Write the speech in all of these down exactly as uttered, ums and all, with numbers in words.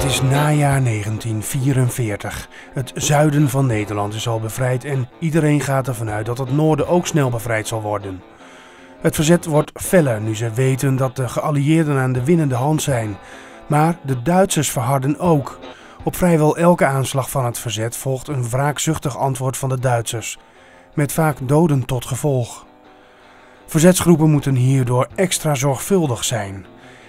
Het is najaar negentien vierenveertig. Het zuiden van Nederland is al bevrijd en iedereen gaat ervan uit dat het noorden ook snel bevrijd zal worden. Het verzet wordt feller nu ze weten dat de geallieerden aan de winnende hand zijn. Maar de Duitsers verharden ook. Op vrijwel elke aanslag van het verzet volgt een wraakzuchtig antwoord van de Duitsers, met vaak doden tot gevolg. Verzetsgroepen moeten hierdoor extra zorgvuldig zijn.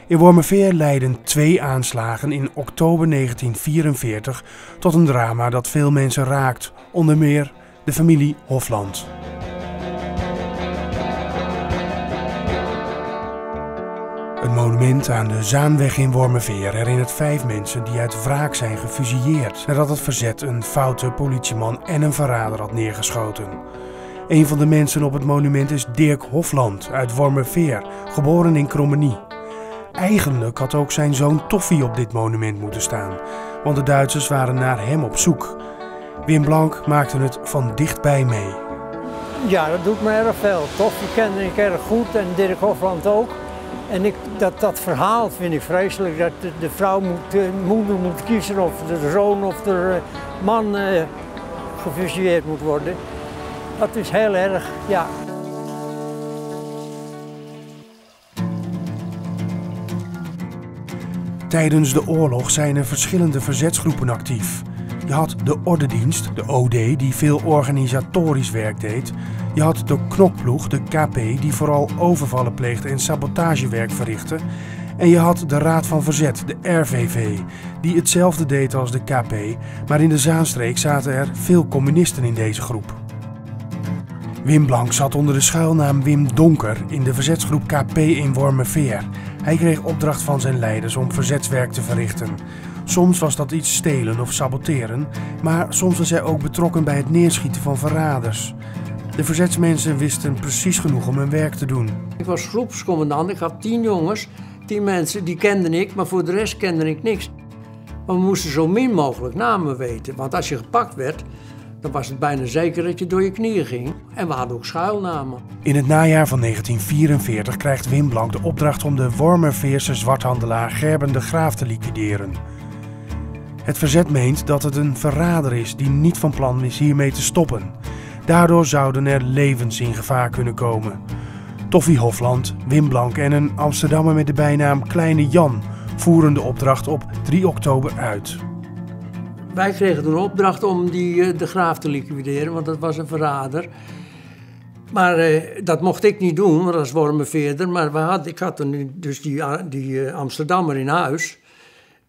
In Wormerveer leidden twee aanslagen in oktober negentien vierenveertig tot een drama dat veel mensen raakt, onder meer de familie Hofland. Een monument aan de Zaanweg in Wormerveer herinnert vijf mensen die uit wraak zijn gefusilleerd nadat het verzet een foute politieman en een verrader had neergeschoten. Een van de mensen op het monument is Dirk Hofland uit Wormerveer, geboren in Krommenie. Eigenlijk had ook zijn zoon Toffie op dit monument moeten staan, want de Duitsers waren naar hem op zoek. Wim Blank maakte het van dichtbij mee. Ja, dat doet me erg veel. Toffie kende ik erg goed en Dirk Hofland ook. En ik, dat, dat verhaal vind ik vreselijk, dat de, de vrouw moet, de moeder moet kiezen of de zoon of de man uh, gefusilleerd moet worden. Dat is heel erg, ja. Tijdens de oorlog zijn er verschillende verzetsgroepen actief. Je had de Ordedienst, de O D, die veel organisatorisch werk deed. Je had de Knokploeg, de K P, die vooral overvallen pleegde en sabotagewerk verrichtte. En je had de Raad van Verzet, de R V V, die hetzelfde deed als de K P. Maar in de Zaanstreek zaten er veel communisten in deze groep. Wim Blank zat onder de schuilnaam Wim Donker in de verzetsgroep K P in Wormerveer. Hij kreeg opdracht van zijn leiders om verzetswerk te verrichten. Soms was dat iets stelen of saboteren, maar soms was hij ook betrokken bij het neerschieten van verraders. De verzetsmensen wisten precies genoeg om hun werk te doen. Ik was groepscommandant, ik had tien jongens, tien mensen, die kende ik, maar voor de rest kende ik niks. Maar we moesten zo min mogelijk namen weten, want als je gepakt werd, dan was het bijna zeker dat je door je knieën ging. En we hadden ook schuilnamen. In het najaar van negentien vierenveertig krijgt Wim Blank de opdracht om de Wormerveerse zwarthandelaar Gerben de Graaf te liquideren. Het verzet meent dat het een verrader is die niet van plan is hiermee te stoppen. Daardoor zouden er levens in gevaar kunnen komen. Toffie Hofland, Wim Blank en een Amsterdammer met de bijnaam Kleine Jan voeren de opdracht op drie oktober uit. Wij kregen toen opdracht om die, de Graaf te liquideren, want dat was een verrader. Maar eh, dat mocht ik niet doen, want dat is Wormerveerder. Maar we had, ik had toen dus die, die Amsterdammer in huis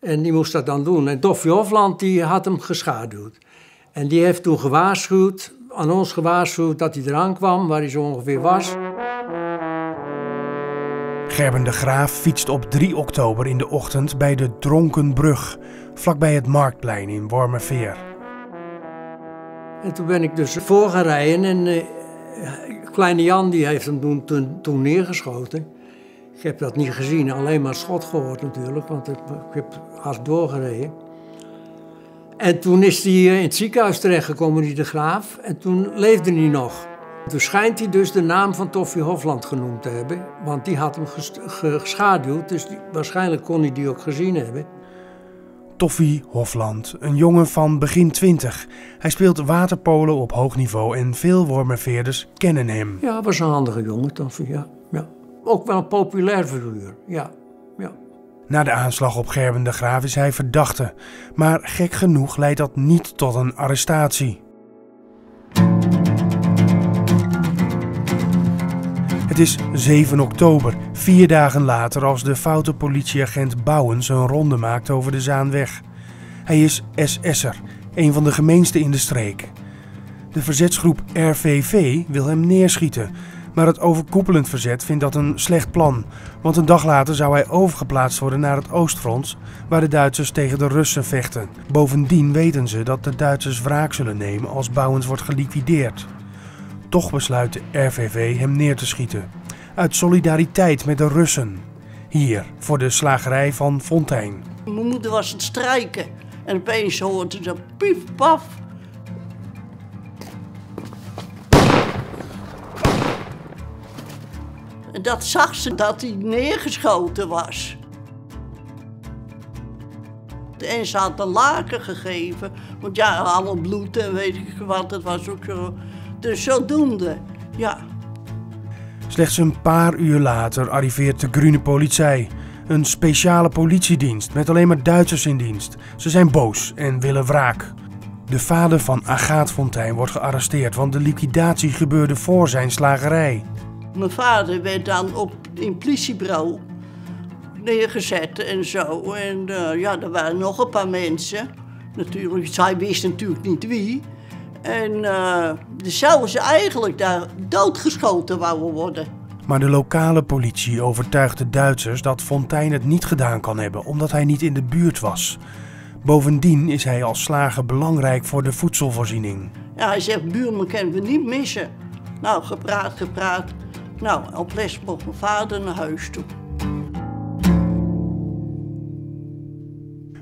en die moest dat dan doen. En Toffie Hofland die had hem geschaduwd. En die heeft toen gewaarschuwd, aan ons gewaarschuwd dat hij eraan kwam, waar hij zo ongeveer was. Gerben de Graaf fietst op drie oktober in de ochtend bij de Dronkenmansbrug, vlakbij het Marktplein in Wormerveer. En toen ben ik dus voor gaan rijden en uh, Kleine Jan die heeft hem toen, toen, toen neergeschoten. Ik heb dat niet gezien, alleen maar het schot gehoord natuurlijk, want ik heb hard doorgereden. En toen is hij in het ziekenhuis terechtgekomen, die de Graaf, en toen leefde hij nog. Toen schijnt hij dus de naam van Toffie Hofland genoemd te hebben, want die had hem geschaduwd, dus die, waarschijnlijk kon hij die ook gezien hebben. Toffie Hofland, een jongen van begin twintig. Hij speelt waterpolo op hoog niveau en veel Wormerveerders kennen hem. Ja, was een handige jongen, Toffie, ja. ja. Ook wel een populair figuur, ja. ja. Na de aanslag op Gerben de Graaf is hij verdachte, maar gek genoeg leidt dat niet tot een arrestatie. Het is zeven oktober, vier dagen later, als de foute politieagent Bouwens een ronde maakt over de Zaanweg. Hij is S S'er, een van de gemeenste in de streek. De verzetsgroep R V V wil hem neerschieten, maar het overkoepelend verzet vindt dat een slecht plan, want een dag later zou hij overgeplaatst worden naar het Oostfront, waar de Duitsers tegen de Russen vechten. Bovendien weten ze dat de Duitsers wraak zullen nemen als Bouwens wordt geliquideerd. Toch besluit de R V V hem neer te schieten, uit solidariteit met de Russen. Hier, voor de slagerij van Fontijn. Mijn moeder was aan het strijken en opeens hoorde ze pief, paf. En dat zag ze, dat hij neergeschoten was. en ze had de laken gegeven. Want ja, alle bloed en weet ik wat, het was ook zo. Dus zodoende, ja. Slechts een paar uur later arriveert de Grüne Polizei. Een speciale politiedienst met alleen maar Duitsers in dienst. Ze zijn boos en willen wraak. De vader van Agaat Fontijn wordt gearresteerd, want de liquidatie gebeurde voor zijn slagerij. Mijn vader werd dan op het politiebureau neergezet en zo. En uh, ja, er waren nog een paar mensen. Natuurlijk, hij wist natuurlijk niet wie. En uh, zouden ze eigenlijk daar doodgeschoten wouden worden. Maar de lokale politie overtuigt de Duitsers dat Fontijn het niet gedaan kan hebben, omdat hij niet in de buurt was. Bovendien is hij als slager belangrijk voor de voedselvoorziening. Ja, hij zegt, buurman kunnen we niet missen. Nou, gepraat, gepraat. Nou, op les mocht mijn vader naar huis toe.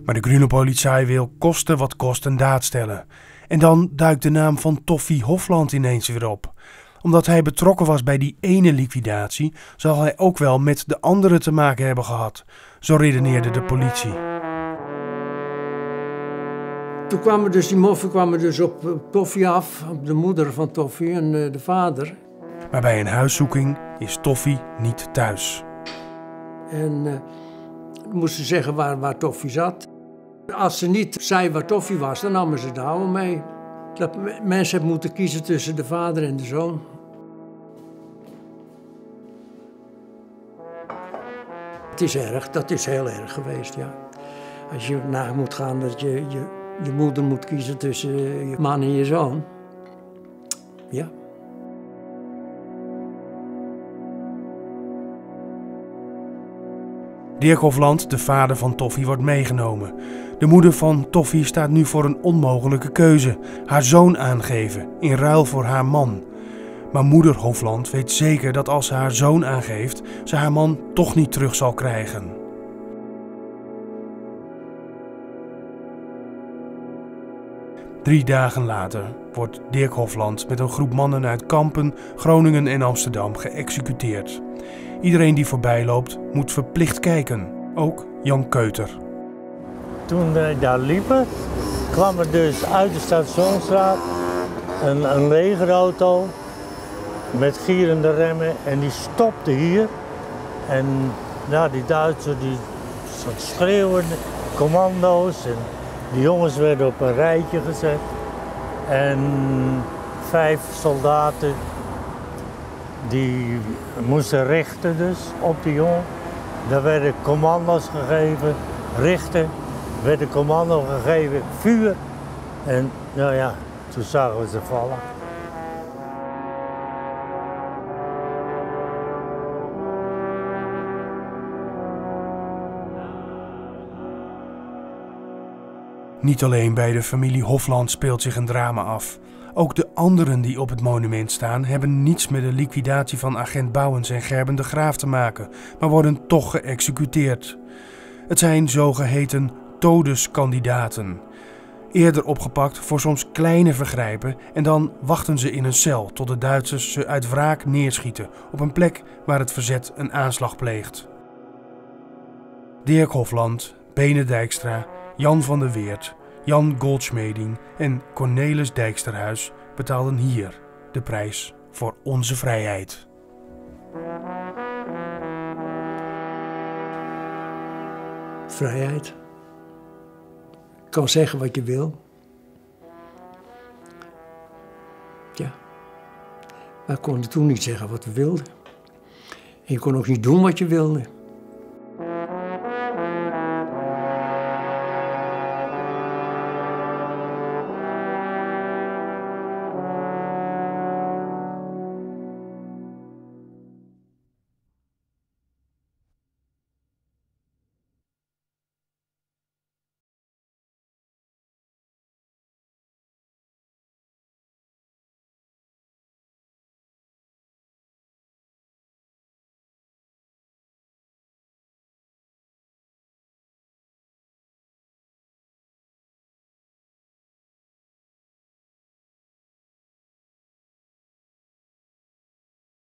Maar de Grüne Polizei wil kosten wat kost een daad stellen. En dan duikt de naam van Toffie Hofland ineens weer op. Omdat hij betrokken was bij die ene liquidatie, zal hij ook wel met de andere te maken hebben gehad. Zo redeneerde de politie. Toen kwamen dus die moffen kwamen dus op Toffie af, op de moeder van Toffie en de vader. Maar bij een huiszoeking is Toffie niet thuis. En uh, moesten zeggen waar, waar Toffie zat. Als ze niet zei waar Toffie was, dan namen ze de oude mee. Dat mensen hebben moeten kiezen tussen de vader en de zoon. Het is erg, dat is heel erg geweest, ja. Als je na moet gaan dat je, je, je moeder moet kiezen tussen je man en je zoon. Ja. Dirk Hofland, de vader van Toffie, wordt meegenomen. De moeder van Toffie staat nu voor een onmogelijke keuze. Haar zoon aangeven, in ruil voor haar man. Maar moeder Hofland weet zeker dat als ze haar zoon aangeeft, ze haar man toch niet terug zal krijgen. Drie dagen later wordt Dirk Hofland met een groep mannen uit Kampen, Groningen en Amsterdam geëxecuteerd. Iedereen die voorbij loopt moet verplicht kijken, ook Jan Keuter. Toen wij daar liepen, kwam er dus uit de Stationsstraat een, een legerauto met gierende remmen en die stopte hier. En ja, die Duitsers die zat schreeuwen, commando's en die jongens werden op een rijtje gezet. En vijf soldaten die moesten richten dus op die jongen. Daar werden commando's gegeven, richten. Werd een commando gegeven, vuur. En nou ja, toen zagen we ze vallen. Niet alleen bij de familie Hofland speelt zich een drama af. Ook de anderen die op het monument staan hebben niets met de liquidatie van agent Bouwens en Gerben de Graaf te maken, maar worden toch geëxecuteerd. Het zijn zogeheten Todeskandidaten. Eerder opgepakt voor soms kleine vergrijpen en dan wachten ze in een cel tot de Duitsers ze uit wraak neerschieten op een plek waar het verzet een aanslag pleegt. Dirk Hofland, Benedijkstra, Jan van der Weert, Jan Goldschmeding en Cornelis Dijksterhuis betaalden hier de prijs voor onze vrijheid. Vrijheid. Je kan zeggen wat je wil. Ja. Wij konden toen niet zeggen wat we wilden. En je kon ook niet doen wat je wilde.